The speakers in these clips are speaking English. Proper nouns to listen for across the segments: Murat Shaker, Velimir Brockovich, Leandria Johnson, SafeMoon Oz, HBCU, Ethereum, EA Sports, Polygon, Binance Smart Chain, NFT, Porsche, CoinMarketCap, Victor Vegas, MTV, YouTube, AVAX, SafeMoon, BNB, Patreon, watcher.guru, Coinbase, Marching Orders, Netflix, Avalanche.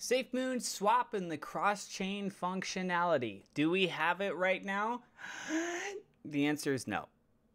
SafeMoon swap and the cross-chain functionality. Do we have it right now? The answer is no.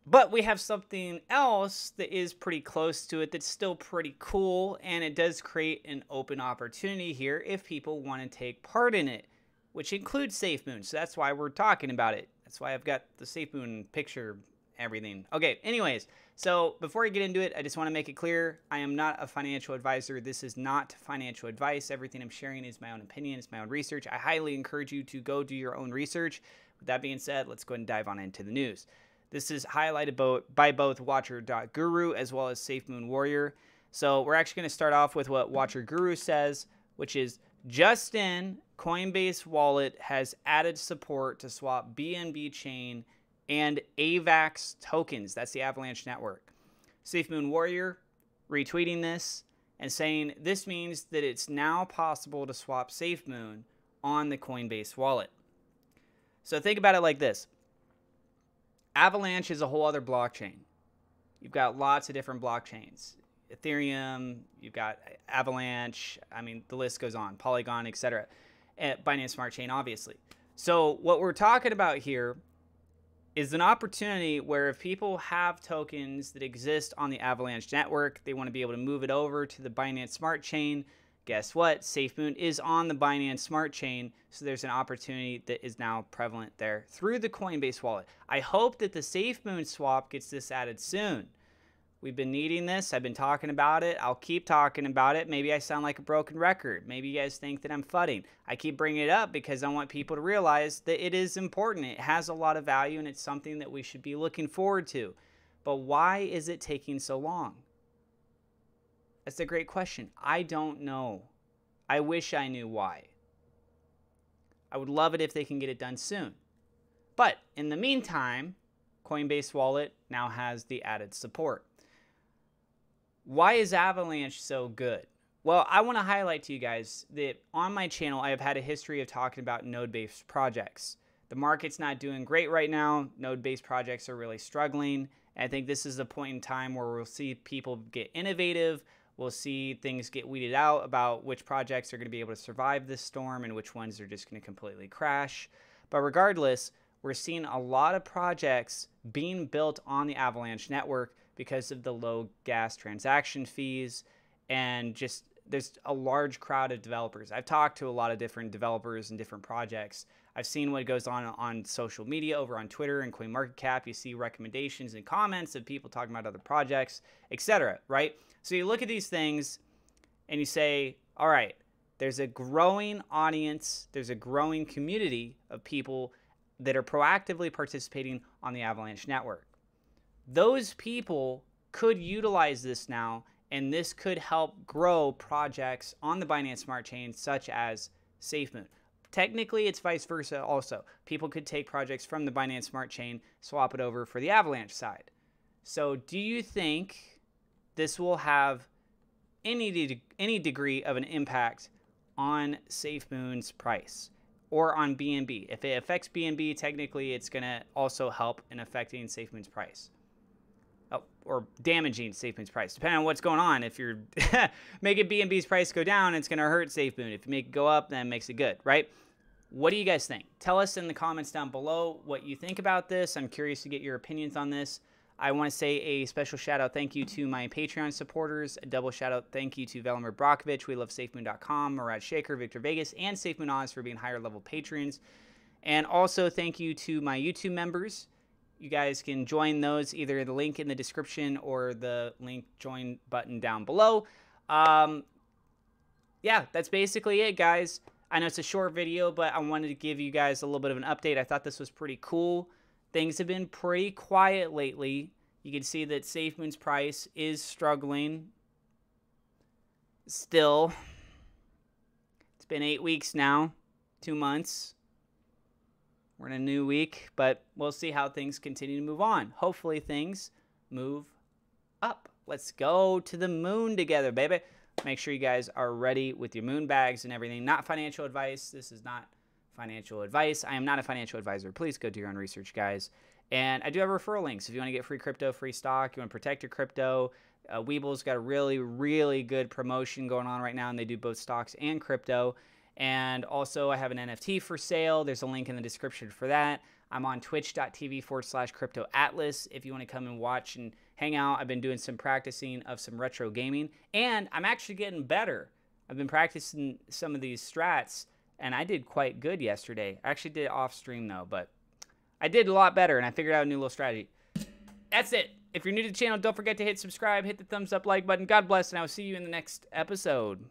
But we have something else that is pretty close to it that's still pretty cool, and it does create an open opportunity here if people want to take part in it, which includes SafeMoon. So that's why we're talking about it. That's why I've got the SafeMoon picture, everything. Okay, anyways, so before I get into it, I just want to make it clear, I am not a financial advisor. This is not financial advice. Everything I'm sharing is my own opinion. It's my own research. I highly encourage you to go do your own research. With that being said, let's go ahead and dive on into the news. This is highlighted by both watcher.guru as well as SafeMoon Warrior. So we're actually going to start off with what watcher.guru says, which is just in, Coinbase wallet has added support to swap BNB chain and AVAX tokens. That's the Avalanche network. SafeMoon Warrior retweeting this and saying this means that it's now possible to swap SafeMoon on the Coinbase wallet. So think about it like this. Avalanche is a whole other blockchain. You've got lots of different blockchains. Ethereum, you've got Avalanche, I mean, the list goes on, Polygon, etc. Binance Smart Chain, obviously. So what we're talking about here is an opportunity where if people have tokens that exist on the Avalanche network, they want to be able to move it over to the Binance Smart Chain. Guess what? SafeMoon is on the Binance Smart Chain, so there's an opportunity that is now prevalent there through the Coinbase wallet. I hope that the SafeMoon swap gets this added soon. We've been needing this. I've been talking about it. I'll keep talking about it. Maybe I sound like a broken record. Maybe you guys think that I'm fudding. I keep bringing it up because I want people to realize that it is important. It has a lot of value, and it's something that we should be looking forward to. But why is it taking so long? That's a great question. I don't know. I wish I knew why. I would love it if they can get it done soon. But in the meantime, Coinbase Wallet now has the added support. Why is Avalanche so good? Well, I want to highlight to you guys that on my channel, I have had a history of talking about node-based projects. The market's not doing great right now. Node-based projects are really struggling. I think this is the point in time where we'll see people get innovative. We'll see things get weeded out about which projects are going to be able to survive this storm and which ones are just going to completely crash. But regardless, we're seeing a lot of projects being built on the Avalanche network because of the low gas transaction fees, and just there's a large crowd of developers. I've talked to a lot of different developers and different projects. I've seen what goes on social media over on Twitter and CoinMarketCap. You see recommendations and comments of people talking about other projects, etc. Right? So you look at these things and you say, all right, there's a growing audience, there's a growing community of people that are proactively participating on the Avalanche network. Those people could utilize this now, and this could help grow projects on the Binance Smart Chain, such as SafeMoon. Technically, it's vice versa also. People could take projects from the Binance Smart Chain, swap it over for the Avalanche side. So do you think this will have any degree of an impact on SafeMoon's price? Or on BNB? If it affects BNB, technically it's going to also help in affecting SafeMoon's price. Or damaging SafeMoon's price, depending on what's going on. If you're making BNB's price go down, it's going to hurt SafeMoon. If you make it go up, then it makes it good, right? What do you guys think? Tell us in the comments down below what you think about this. I'm curious to get your opinions on this. I want to say a special shout-out thank you to my Patreon supporters. A double shout-out thank you to Velimir Brockovich, We Love SafeMoon.com, Murat Shaker, Victor Vegas, and SafeMoon Oz for being higher-level patrons. And also thank you to my YouTube members. You guys can join those, either the link in the description or the link join button down below. Yeah, that's basically it, guys. I know it's a short video, but I wanted to give you guys a little bit of an update. I thought this was pretty cool. Things have been pretty quiet lately. You can see that SafeMoon's price is struggling still. It's been 8 weeks now, 2 months. We're in a new week, but we'll see how things continue to move on. Hopefully things move up. Let's go to the moon together, baby. Make sure you guys are ready with your moon bags and everything. Not financial advice. This is not financial advice. I am not a financial advisor. Please go do your own research, guys. And I do have referral links. If you want to get free crypto, free stock, you want to protect your crypto, Weeble's got a really, really good promotion going on right now, and they do both stocks and crypto. And also, I have an NFT for sale. There's a link in the description for that. I'm on twitch.tv/Crypto Atlas if you want to come and watch and hang out. I've been doing some practicing of some retro gaming, and I'm actually getting better. I've been practicing some of these strats, and I did quite good yesterday. I actually did off stream, though, but I did a lot better, and I figured out a new little strategy. That's it. If you're new to the channel, don't forget to hit subscribe, hit the thumbs up, like button. God bless, and I will see you in the next episode.